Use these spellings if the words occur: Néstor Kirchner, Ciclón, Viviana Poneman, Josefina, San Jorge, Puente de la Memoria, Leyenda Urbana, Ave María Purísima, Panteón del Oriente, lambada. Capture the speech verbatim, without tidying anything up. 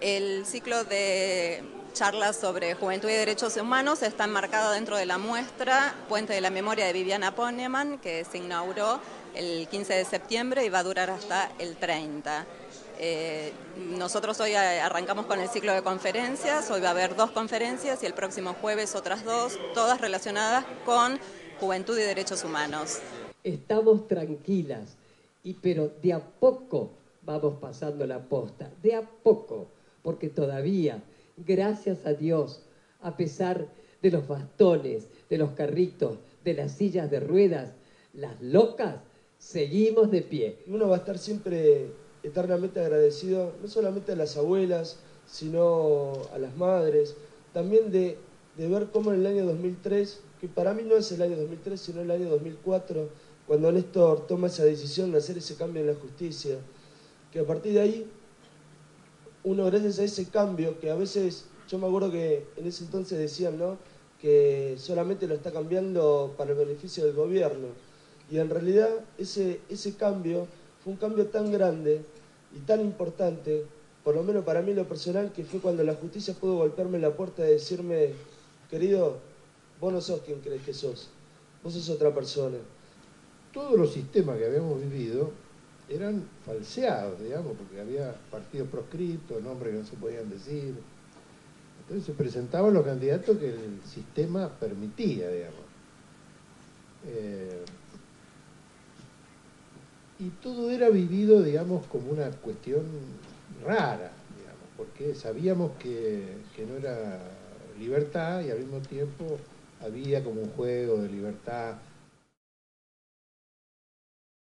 El ciclo de charlas sobre juventud y derechos humanos está enmarcado dentro de la muestra Puente de la Memoria de Viviana Poneman, que se inauguró el quince de septiembre y va a durar hasta el treinta. Eh, nosotros hoy arrancamos con el ciclo de conferencias, hoy va a haber dos conferencias y el próximo jueves otras dos, todas relacionadas con juventud y derechos humanos. Estamos tranquilas, y, pero de a poco vamos pasando la posta, de a poco. Porque todavía, gracias a Dios, a pesar de los bastones, de los carritos, de las sillas de ruedas, las locas, seguimos de pie. Uno va a estar siempre eternamente agradecido, no solamente a las abuelas, sino a las madres, también de, de ver cómo en el año dos mil tres, que para mí no es el año dos mil tres, sino el año dos mil cuatro, cuando Néstor toma esa decisión de hacer ese cambio en la justicia, que a partir de ahí, uno gracias a ese cambio, que a veces, yo me acuerdo que en ese entonces decían, ¿no?, que solamente lo está cambiando para el beneficio del gobierno. Y en realidad ese, ese cambio fue un cambio tan grande y tan importante, por lo menos para mí lo personal, que fue cuando la justicia pudo golpearme la puerta y decirme, querido, vos no sos quien crees que sos, vos sos otra persona. Todos los sistemas que habíamos vivido eran falseados, digamos, porque había partidos proscriptos, nombres que no se podían decir. Entonces se presentaban los candidatos que el sistema permitía, digamos. Eh, y todo era vivido, digamos, como una cuestión rara, digamos, porque sabíamos que, que no era libertad y al mismo tiempo había como un juego de libertad.